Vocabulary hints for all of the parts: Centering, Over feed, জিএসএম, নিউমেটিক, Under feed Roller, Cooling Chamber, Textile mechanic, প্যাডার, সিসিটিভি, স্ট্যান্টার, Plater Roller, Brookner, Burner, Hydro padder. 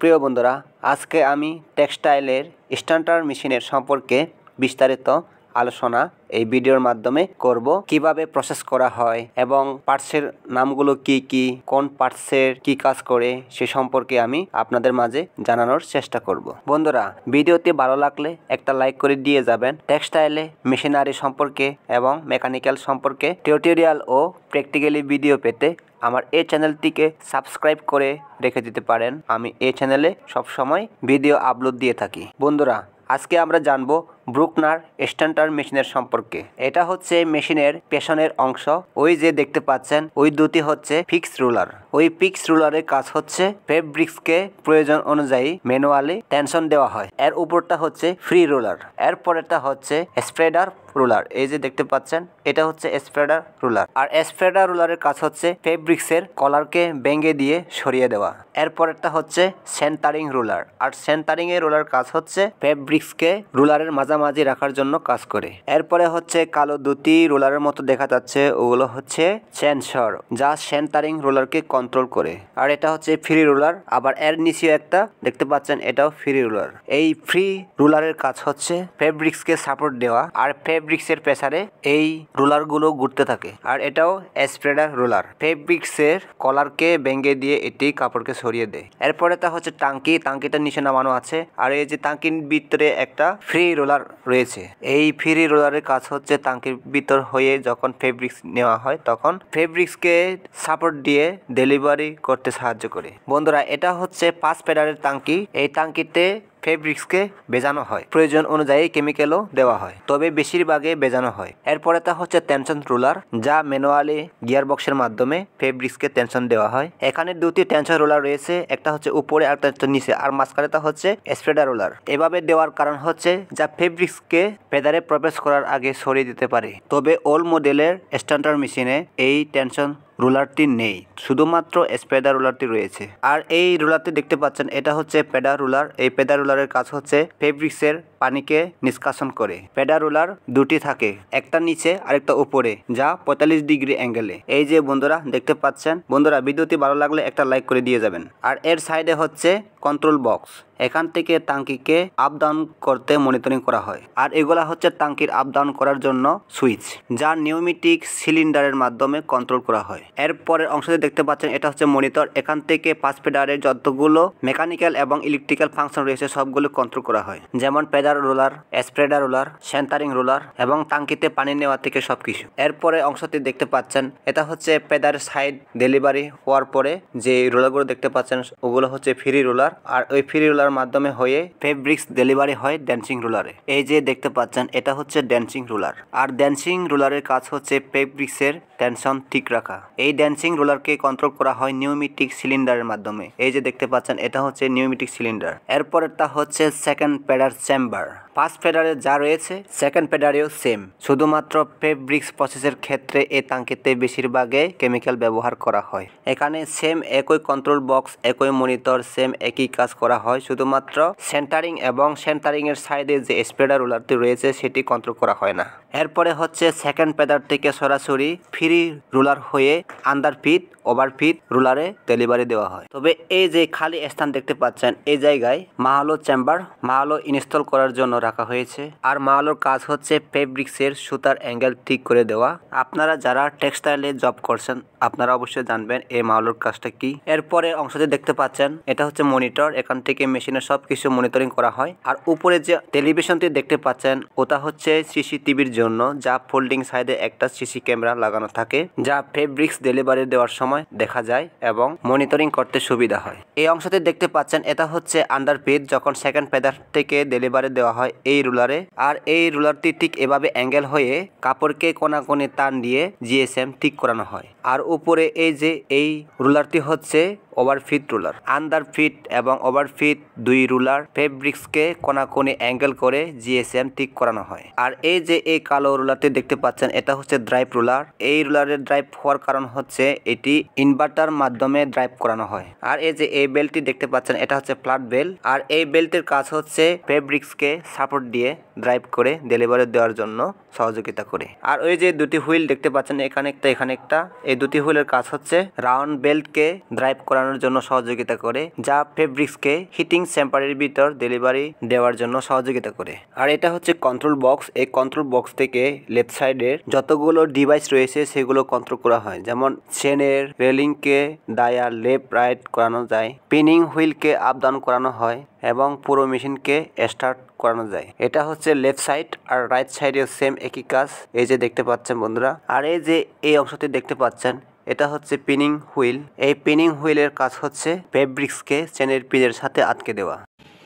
প্রিয় বন্ধুরা, আজকে আমি টেক্সটাইলের স্ট্যান্টার মেশিনের সম্পর্কে বিস্তারিত আলোচনা এই ভিডিওর মাধ্যমে করব। কিভাবে প্রসেস করা হয় এবং পার্টসের নামগুলো কি কি, কোন পার্টসের কি কাজ করে সে সম্পর্কে আমি আপনাদের মাঝে জানানোর চেষ্টা করব। বন্ধুরা, ভিডিওতে ভালো লাগলে একটা লাইক করে দিয়ে যাবেন। টেক্সটাইলে মেশিনারি সম্পর্কে এবং মেকানিক্যাল সম্পর্কে টিউটোরিয়াল ও প্র্যাকটিক্যালি ভিডিও পেতে আমার এই চ্যানেলটিকে সাবস্ক্রাইব করে রেখে দিতে পারেন। আমি এই চ্যানেলে সবসময় ভিডিও আপলোড দিয়ে থাকি। বন্ধুরা, আজকে আমরা জানব ব্রুকনার স্ট্যান্টার মেশিনের সম্পর্কে। এটা হচ্ছে মেশিনের পেছনের অংশ। ওই যে দেখতে পাচ্ছেন, ওই দুটি হচ্ছে ফিক্স রুলার। ওই ফিক্স রুলারের কাজ হচ্ছে ফেব্রিক্সকে প্রয়োজন অনুযায়ী ম্যানুয়ালি টেনশন দেওয়া হয়। এর উপরটা হচ্ছে ফ্রি রোলার। এরপরেরটা হচ্ছে স্প্রেডার রুলার। এই যে দেখতে পাচ্ছেন, এটা হচ্ছে স্প্রেডার রুলার। আর স্প্রেডার রুলারের কাজ হচ্ছে ফেব্রিক্সের কলারকে ভেঙে দিয়ে সরিয়ে দেওয়া। এরপরেরটা হচ্ছে সেন্টারিং রুলার। আর সেন্টারিং এর রুলার কাজ হচ্ছে ফেব্রিক্সকে রুলারের মাঝামাঝি রাখার জন্য কাজ করে। এরপরে হচ্ছে কালো দুটি রোলারের মতো দেখা যাচ্ছে, ওগুলো হচ্ছে সেন্সর, যা সেন্টারিং রোলারকে কন্ট্রোল করে। আর এটা হচ্ছে ফ্রি রোলার। আবার এর নিচে একটা দেখতে পাচ্ছেন, এটাও ফ্রি রোলার। এই ফ্রি রোলারের কাজ হচ্ছে ফেব্রিক্সকে সাপোর্ট দেওয়া, আর ফেব্রিক্সের প্রেসারে এই রোলারগুলো ঘুরতে থাকে। আর এটাও স্প্রেডার রোলার, ফেব্রিক্সের কলারকে ভেঙে দিয়ে এটি কাপড়কে সরিয়ে দেয়। এরপরে তা হচ্ছে টাঙ্কি। টাঙ্কিটার নিচে নামানো আছে। আর এই যে টাঙ্কির ভিতরে একটা ফ্রি রোলার রয়েছে, এই ফ্রি রোলারের কাজ হচ্ছে টাঙ্কির ভিতর হয়ে যখন ফেব্রিক্স নেওয়া হয় তখন ফেব্রিক্সকে সাপোর্ট দিয়ে ডেলিভারি করতে সাহায্য করে। বন্ধুরা, এটা হচ্ছে 5 প্যাডারের টাঙ্কি। এই টাঙ্কিতে ফেব্রিক্সকে বেজানো হয়, প্রয়োজন অনুযায়ী কেমিক্যালও দেওয়া হয়, তবে বেশিরভাগে বেজানো হয়। এরপরে তা হচ্ছে টেনশন রোলার, যা ম্যানুয়ালি গিয়ারবক্সের মাধ্যমে ফেব্রিক্সকে টেনশন দেওয়া হয়। এখানে দুটি টেনশন রোলার রয়েছে, একটা হচ্ছে উপরে আর একটা নিচে, আর মাঝখানে তা হচ্ছে স্প্রেডার রোলার। এভাবে দেওয়ার কারণ হচ্ছে যা ফেব্রিক্সকে প্যাডারে প্রবেশ করার আগে সরিয়ে দিতে পারে। তবে ওল মডেলের স্ট্যান্টার মেশিনে এই টেনশন রোলারটি নেই, শুধুমাত্র স্প্রেডার রোলারটি রয়েছে। আর এই রোলারটি দেখতে পাচ্ছেন, এটা হচ্ছে প্যাডার রোলার। এই প্যাডার রোলারের কাজ হচ্ছে ফেব্রিক্সের পানিকে নিষ্কাশন করে। প্যাডার রোলার দুটি থাকে, একটা নিচে আরেকটা উপরে, যা 45 ডিগ্রি অ্যাঙ্গেলে। এই যে বন্ধুরা দেখতে পাচ্ছেন। বন্ধুরা, ভিডিওটি ভালো লাগলে একটা লাইক করে দিয়ে যাবেন। আর এর সাইডে হচ্ছে কন্ট্রোল বক্স, এখান থেকে টাঙ্কিকে আপ ডাউন করতে মনিটরিং করা হয়। আর এগুলা হচ্ছে টাঙ্কির আপ ডাউন করার জন্য সুইচ, যা নিউমেটিক সিলিন্ডারের মাধ্যমে কন্ট্রোল করা হয়। এরপরের অংশতে দেখতে পাচ্ছেন, এটা হচ্ছে মনিটর। এখান থেকে 5 প্যাডারের যতগুলো মেকানিক্যাল এবং ইলেকট্রিক্যাল ফাংশন রয়েছে সবগুলো কন্ট্রোল করা হয়, যেমন প্যাডার roller, spreader roller, centering roller এবং টাঙ্কিতে পানি নেওয়া থেকে সবকিছু। এরপরে অংশটি দেখতে পাচ্ছেন, এটা হচ্ছে প্যাডারের সাইড। ডেলিভারি হওয়ার পরে যে রোলারগুলো দেখতে পাচ্ছেন ওগুলো হচ্ছে ফ্রি রোলার, আর ওই ফ্রি রোলার মাধ্যমে হয়ে ফেব্রিক্স ডেলিভারি হয় ড্যান্সিং রোলারে। এই যে দেখতে পাচ্ছেন, এটা হচ্ছে ড্যান্সিং রোলার। আর ড্যান্সিং রোলারের কাজ হচ্ছে ফেব্রিক্সের টেনশন ঠিক রাখা। এই ড্যান্সিং রোলারকে কন্ট্রোল করা হয় নিউমেটিক সিলিন্ডারের মাধ্যমে। এই যে দেখতে পাচ্ছেন, এটা হচ্ছে নিউমেটিক সিলিন্ডার। এরপরেরটা হচ্ছে সেকেন্ড প্যাডার চেম্বার। 5 প্যাডারে যা রয়েছে সেকেন্ড প্যাডারেও সেম, শুধুমাত্র ফেব্রিক্স প্রসেসের ক্ষেত্রে এই টাঙ্কিতে বেশিরভাগে কেমিক্যাল ব্যবহার করা হয়। এখানে সেম একই কন্ট্রোল বক্স, একই মনিটর, সেম একই কাজ করা হয়, শুধুমাত্র সেন্টারিং এবং সেন্টারিং এর সাইডে যে স্প্রেডার রোলারটি রয়েছে সেটি কন্ট্রোল করা হয় না। এরপরে হচ্ছে সেকেন্ড প্যাডার থেকে সরাসরি ফ্রি রোলার হয়ে আন্ডার ফিড, ওভার ফিড রোলারে ডেলিভারি দেওয়া হয়। তবে এই যে খালি স্থান দেখতে পাচ্ছেন, এই জায়গায় মাহালো চেম্বার, মাহালো ইনস্টল করার জন্য রাখা হয়েছে। আর মাহালোর কাজ হচ্ছে ফেব্রিক্সের সুতার অ্যাঙ্গেল ঠিক করে দেওয়া। আপনারা যারা টেক্সটাইলে জব করছেন আপনারা অবশ্যই জানবেন এই মাহালোর কাজটা কি। এরপরে অংশটি দেখতে পাচ্ছেন, এটা হচ্ছে মনিটর। এখান থেকে মেশিনের সবকিছু মনিটরিং করা হয়। আর উপরে যে টেলিভিশনটি দেখতে পাচ্ছেন ওটা হচ্ছে সিসিটিভির জন্য, যা ফোল্ডিং সাইডে একটা সিসি ক্যামেরা লাগানো থাকে, যা ফেব্রিক্স ডেলিভারি দেওয়ার সময় দেখা যায় এবং মনিটরিং করতে সুবিধা হয়। এই অংশতে দেখতে পাচ্ছেন, এটা হচ্ছে আন্ডার ফিড, যখন সেকেন্ড প্যাডার থেকে ডেলিভারি দেওয়া হয় এই রুলারে। আর এই রুলারটি ঠিক এভাবে অ্যাঙ্গেল হয়ে কাপড়কে কোণাকোণে টান দিয়ে জিএসএম ঠিক করানো হয়। আর উপরে এই যে এই রুলারটি হচ্ছে over feed roller. Under feed এবং ওভার ফিড দুই রুলার ফেব্রিক্সকে কোণাকোণে অ্যাঙ্গেল করে জিএসএম ঠিক করানো হয়। আর এই যে এই কালো রুলারটি দেখতে পাচ্ছেন, এটা হচ্ছে ড্রাইভ রুলার। এই রুলারের ড্রাইভ হওয়ার কারণ হচ্ছে এটি ইনভার্টার মাধ্যমে ড্রাইভ করানো হয়। আর এই যে এই বেল্টটি দেখতে পাচ্ছেন, এটা হচ্ছে ফ্ল্যাট বেল্ট। আর এই বেল্টের কাজ হচ্ছে ফেব্রিক্সকে সাপোর্ট দিয়ে ড্রাইভ করে ডেলিভারি দেওয়ার জন্য সহযোগিতা করে। আর ওই যে দুটি হুইল দেখতে পাচ্ছেন, এখানে একটা এখানে একটা, এই দুটি হুইলের কাজ হচ্ছে রাউন্ড বেল্টকে ড্রাইভ করানোর জন্য সহযোগিতা করে, যা ফেব্রিক্সকে হিটিং চেম্বারের ভিতর ডেলিভারি দেওয়ার জন্য সহযোগিতা করে। আর এটা হচ্ছে কন্ট্রোল বক্স। এই কন্ট্রোল বক্স থেকে লেফট সাইডের যতগুলো ডিভাইস রয়েছে সেগুলো কন্ট্রোল করা হয়, যেমন চেনের রেলিংকে দায়া লেফট রাইট করানো যায়, পিনিং হুইলকে আপ ডাউন করানো হয় এবং পুরো মেশিনকে স্টার্ট করানো যায়। এটা হচ্ছে লেফট সাইড। আর রাইট সাইডের সেম একই কাজ, এই যে দেখতে পাচ্ছেন বন্ধুরা। আর এই যে এই অংশটি দেখতে পাচ্ছেন, এটা হচ্ছে পিনিং হুইল। এই পিনিং হুইলের কাজ হচ্ছে ফেব্রিক্সকে চেনের পিনের সাথে আটকে দেওয়া।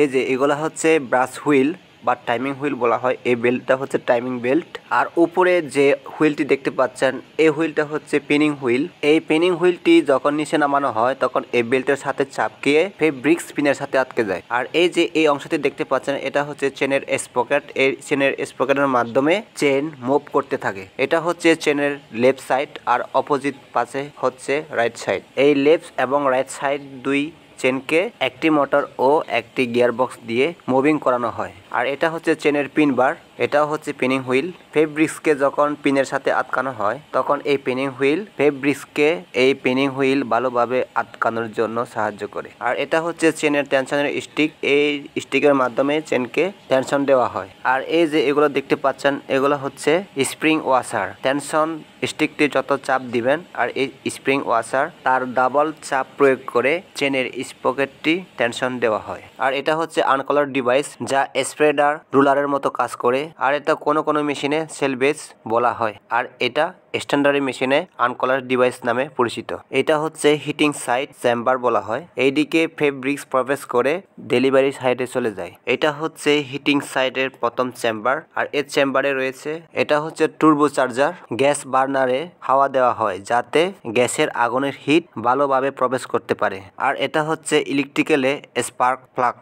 এই যে এগুলো হচ্ছে ব্রাশ হুইল বা টাইমিং হুইল বলা হয়। এই বেল্টটা হচ্ছে টাইমিং বেল্ট। আর উপরে যে হুইলটি দেখতে পাচ্ছেন, এই হুইলটা হচ্ছে পিনিং হুইল। এই পিনিং হুইলটি যখন নিচে নামানো হয় তখন এই বেল্টের সাথে চাপকিয়ে ফেব্রিক্স পিনের সাথে আটকে যায়। আর এই যে এই অংশটি দেখতে পাচ্ছেন, এটা হচ্ছে চেনের স্পকেট। এই চেনের স্পকেটের মাধ্যমে চেন মুভ করতে থাকে। এটা হচ্ছে চেনের লেফট সাইড, আর অপোজিট পাশে হচ্ছে রাইট সাইড। এই লেফট এবং রাইট সাইড দুই চেনকে একটি মোটর ও একটি গিয়ার বক্স দিয়ে মুভিং করানো হয়। আর এটা হচ্ছে চেনের পিন বার, এটাও হচ্ছে পিনিং হুইল। ফেব্রিক্সকে যখন পিনের সাথে আটকানো হয় তখন এই পিনিং হুইল ফেব্রিক্সকে এই পিনিং হুইল ভালোভাবে আটকানোর জন্য সাহায্য করে। আর এটা হচ্ছে চেনের টেনশনের স্টিক। এই স্টিকের মাধ্যমে চেনকে টেনশন দেওয়া হয়। আর এই যে এগুলো দেখতে পাচ্ছেন, এগুলো হচ্ছে স্প্রিং ওয়াশার। টেনশন স্টিকটি যত চাপ দিবেন, আর এই স্প্রিং ওয়াশার তার ডাবল চাপ প্রয়োগ করে চেনের স্পকেটটি টেনশন দেওয়া হয়। আর এটা হচ্ছে আনকলার ডিভাইস, যা স্প্রেডার রুলারের মতো কাজ করে। আর এটা কোনো কোনো মেশিনে সেল বেস বলা হয়। আর এটা স্ট্যান্ডার্ড মেশিনে আনকলার ডিভাইস নামে পরিচিত। এটা হচ্ছে হিটিং সাইড চেম্বার বলা হয়। এইদিকে ফেব্রিক্স প্রবেশ করে ডেলিভারি সাইডে চলে যায়। এটা হচ্ছে হিটিং সাইডের প্রথম চেম্বার। আর এই চেম্বারে রয়েছে, এটা হচ্ছে টুর্বো চার্জার। গ্যাস বার্নারে হাওয়া দেওয়া হয় যাতে গ্যাসের আগুনের হিট ভালোভাবে প্রবেশ করতে পারে। আর এটা হচ্ছে ইলেকট্রিক্যালে স্পার্ক প্লাগ।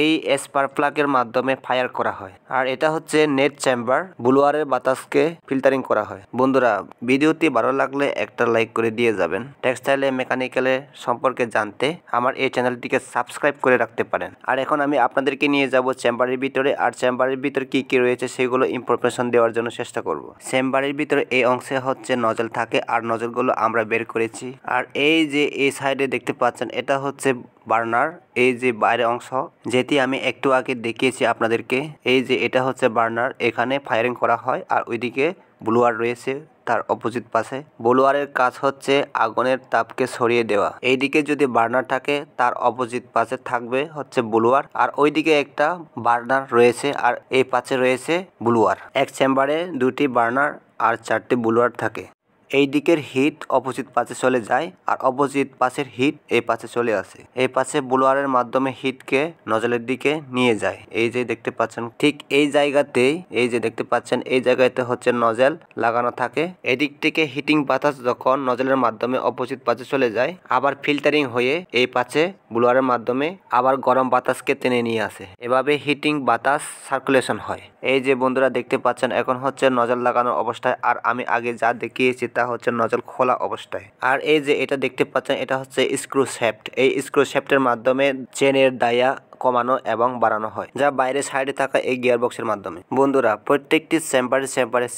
এই স্পার্ক প্লাগের মাধ্যমে ফায়ার করা হয়। আর এটা হচ্ছে নেট চেম্বার, ব্লোয়ারের বাতাসকে ফিল্টারিং করা হয়। বন্ধুরা, ভিডিওটি ভালো লাগলে একটা লাইক করে দিয়ে যাবেন। টেক্সটাইলে মেকানিক্যালে সম্পর্কে জানতে আমার এই চ্যানেলটিকে সাবস্ক্রাইব করে রাখতে পারেন। আর এখন আমি আপনাদেরকে নিয়ে যাব চেম্বারের ভিতরে। আর চেম্বারের ভিতরে কি কি রয়েছে সেগুলো ইনফরমেশন দেওয়ার জন্য চেষ্টা করব। চেম্বারের ভিতরে এই অংশে হচ্ছে নজল থাকে, আর নজলগুলো আমরা বের করেছি। আর এই যে এই সাইডে দেখতে পাচ্ছেন, এটা হচ্ছে বার্নার। এই যে বাইরের অংশ, যেটি আমি একটু আগে দেখিয়েছি আপনাদেরকে। এই যে এটা হচ্ছে বার্নার, এখানে ফায়ারিং করা হয়। আর ওইদিকে ব্লোয়ার রয়েছে তার অপোজিট পাশে। ব্লোয়ারের কাজ হচ্ছে আগুনের তাপকে সরিয়ে দেওয়া। এইদিকে যদি বার্নার থাকে তার অপোজিট পাশে থাকবে হচ্ছে ব্লোয়ার। আর ওইদিকে একটা বার্নার রয়েছে, আর এই পাশে রয়েছে ব্লোয়ার। এক চেম্বারে দুটি বার্নার আর চারটি ব্লোয়ার থাকে। এই দিকের হিট অপোজিট পাশে চলে যায়, আর অপোজিট পাশের হিট এই পাশে চলে আসে। এই পাশে ব্লোয়ারের মাধ্যমে হিটকে নজলের দিকে নিয়ে যায়। এই যে দেখতে পাচ্ছেন, ঠিক এই জায়গাতেই, এই যে দেখতে পাচ্ছেন, এই জায়গাতে হচ্ছে নজল লাগানো থাকে। এদিক থেকে হিটিং বাতাস যখন নজলের মাধ্যমে অপোজিট পাশে চলে যায়, আবার ফিল্টারিং হয়ে এই পাশে ব্লোয়ারের মাধ্যমে আবার গরম বাতাসকে টেনে নিয়ে আসে। এভাবে হিটিং বাতাস সার্কুলেশন হয়। এই যে বন্ধুরা দেখতে পাচ্ছেন, এখন হচ্ছে নজল লাগানোর অবস্থায়। আর আমি আগে যা দেখিয়েছি তা হচ্ছে নজল খোলা অবস্থায়। আর এই যে এটা দেখতে পাচ্ছেন, এটা হচ্ছে স্ক্রু শ্যাফট। এই স্ক্রু শ্যাফটের মাধ্যমে চেনের দায়া কমানো এবং বাড়ানো হয়, যা বাইরে সাইডে থাকা এই গিয়ার বক্সের মাধ্যমে। বন্ধুরা, প্রত্যেকটি চেম্বারে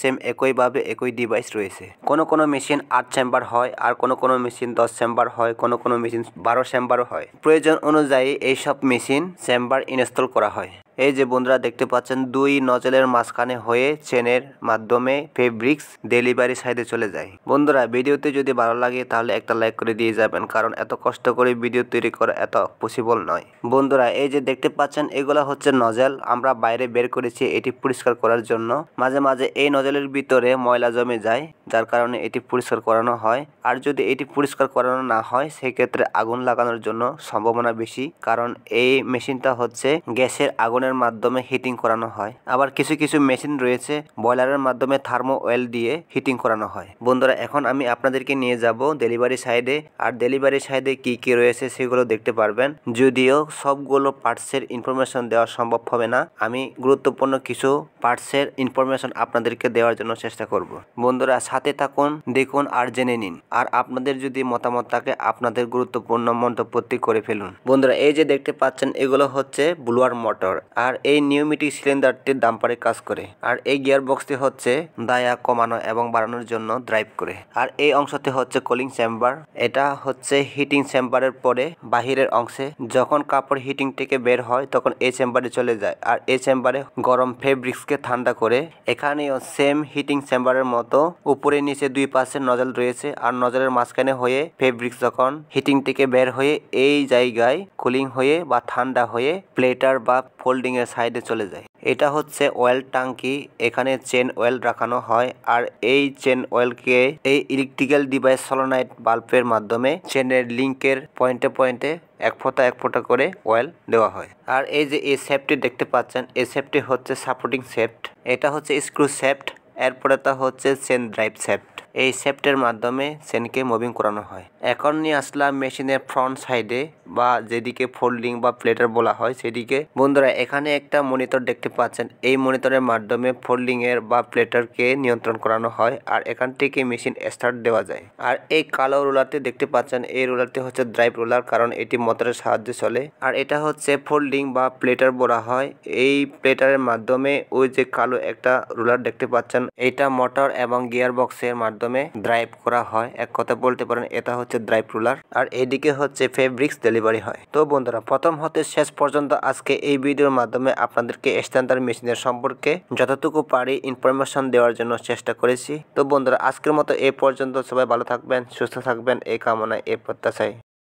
সেম একইভাবে একই ডিভাইস রয়েছে। কোনো কোনো মেশিন 8 চেম্বার হয়, আর কোনো কোনো মেশিন 10 চেম্বার হয়, কোনো কোনো মেশিন 12 চেম্বারও হয়। প্রয়োজন অনুযায়ী এইসব মেশিন চেম্বার ইনস্টল করা হয়। এই যে বন্ধুরা দেখতে পাচ্ছেন, দুই নজলের মাঝখানে হয়ে চেনের মাধ্যমে ফেব্রিক্স ডেলিভারি সাইডে চলে যায়। বন্ধুরা, ভিডিওতে যদি ভালো লাগে তাহলে একটা লাইক করে দিয়ে যাবেন, কারণ এত কষ্ট করে ভিডিও তৈরি করা এত পসিবল নয়। বন্ধুরা, এই যে দেখতে পাচ্ছেন, এগুলো হচ্ছে নজল। আমরা বাইরে বের করেছি এটি পরিষ্কার করার জন্য। মাঝে মাঝে এই নজলের ভিতরে ময়লা জমে যায়, যার কারণে এটি পরিষ্কার করানো হয়। আর যদি এটি পরিষ্কার করানো না হয় সেক্ষেত্রে আগুন লাগানোর জন্য সম্ভাবনা বেশি, কারণ এই মেশিনটা হচ্ছে গ্যাসের আগুন মাধ্যমে হিটিং করানো হয়। আবার কিছু কিছু মেশিন রয়েছে বয়লারের মাধ্যমে থার্মো অয়েল দিয়ে হিটিং করানো হয়। বন্ধুরা, এখন আমি আপনাদেরকে নিয়ে যাব ডেলিভারি সাইডে। আর ডেলিভারি সাইডে কি কি রয়েছে সেগুলো দেখতে পারবেন। যদিও সবগুলো পার্টসের ইনফরমেশন দেওয়া সম্ভব হবে না, আমি গুরুত্বপূর্ণ কিছু পার্টসের ইনফরমেশন আপনাদেরকে দেওয়ার জন্য চেষ্টা করব। বন্ধুরা, সাথে থাকুন, দেখুন আর জেনে নিন। আর আপনাদের যদি মতামত থাকে আপনাদের গুরুত্বপূর্ণ মন্তব্যটি করে ফেলুন। বন্ধুরা, এই যে দেখতে পাচ্ছেন, এগুলো হচ্ছে ব্লোয়ার মোটর। আর এই নিউমেটিক সিলিন্ডারটির ডাম্পারে কাজ করে। আর এই গিয়ার বক্সটি হচ্ছে দায়া কমানো এবং বাড়ানোর জন্য ড্রাইভ করে। আর এই অংশটি হচ্ছে কুলিং চেম্বার। এটা হচ্ছে হিটিং চেম্বারের পরে বাহিরের অংশে, যখন কাপড় হিটিং থেকে বের হয় তখন এই চেম্বারে চলে যায়। আর এই চেম্বারে গরম ফেব্রিক্সকে ঠান্ডা করে। এখানেও সেম হিটিং চেম্বারের মতো উপরে নিচে দুই পাশে নজল রয়েছে, আর নজলের মাঝখানে হয়ে ফেব্রিক্স যখন হিটিং থেকে বের হয়ে এই জায়গায় কুলিং হয়ে বা ঠান্ডা হয়ে প্লেটার বা ফোল্ডিং এর সাইডে চলে যায়। এটা হচ্ছে অয়েল ট্যাঙ্কি, এখানে চেন অয়েল রাখানো হয়। আর এই চেন অয়েলকে এই ইলেকট্রিক্যাল ডিভাইস সলোনয়েড বাল্বের মাধ্যমে চেনের লিঙ্কের পয়েন্টে পয়েন্টে এক ফোঁটা করে অয়েল দেওয়া হয়। আর এই যে এই শেপটি দেখতে পাচ্ছেন, এই শেপটি হচ্ছে সাপোর্টিং শেফট, এটা হচ্ছে স্ক্রু শেফট, এরপরে তা হচ্ছে চেন ড্রাইভ শেফট। এই শেফটের মাধ্যমে চেনকে মুভিং করানো হয়। এখন নিয়ে আসলাম মেশিনের ফ্রন্ট সাইডে বা যেদিকে ফোল্ডিং বা প্লেটার বলা হয় সেদিকে। বন্ধুরা, এখানে একটা মনিটর দেখতে পাচ্ছেন, এই মনিটরের মাধ্যমে ফোল্ডিং এর বা প্লেটারকে নিয়ন্ত্রণ করানো হয়। আর এখান থেকে মেশিন স্টার্ট দেওয়া যায়। আর এই কালো রোলারটি দেখতে পাচ্ছেন, এই রোলারটি হচ্ছে ড্রাইভ রোলার, কারণ এটি মোটরের সাহায্যে চলে। আর এটা হচ্ছে ফোল্ডিং বা প্লেটার বলা হয়। এই প্লেটারের মাধ্যমে ওই যে কালো একটা রোলার দেখতে পাচ্ছেন, এটা মোটর এবং গিয়ার বক্সের মাধ্যমে ড্রাইভ করা হয়। এক কথা বলতে পারেন এটা হচ্ছে ড্রাইভ রোলার। আর এদিকে হচ্ছে ফেব্রিক্স ডেলিভারি হয়। তো বন্ধুরা, প্রথম হতে শেষ পর্যন্ত আজকে এই ভিডিওর মাধ্যমে আপনাদেরকে স্ট্যান্ডার্ড মেশিনের সম্পর্কে যতটুকু পারি ইনফরমেশন দেওয়ার জন্য চেষ্টা করেছি। তো বন্ধুরা, আজকের মতো এ পর্যন্ত। সবাই ভালো থাকবেন, সুস্থ থাকবেন, এই কামনায়, এই প্রত্যাশায়।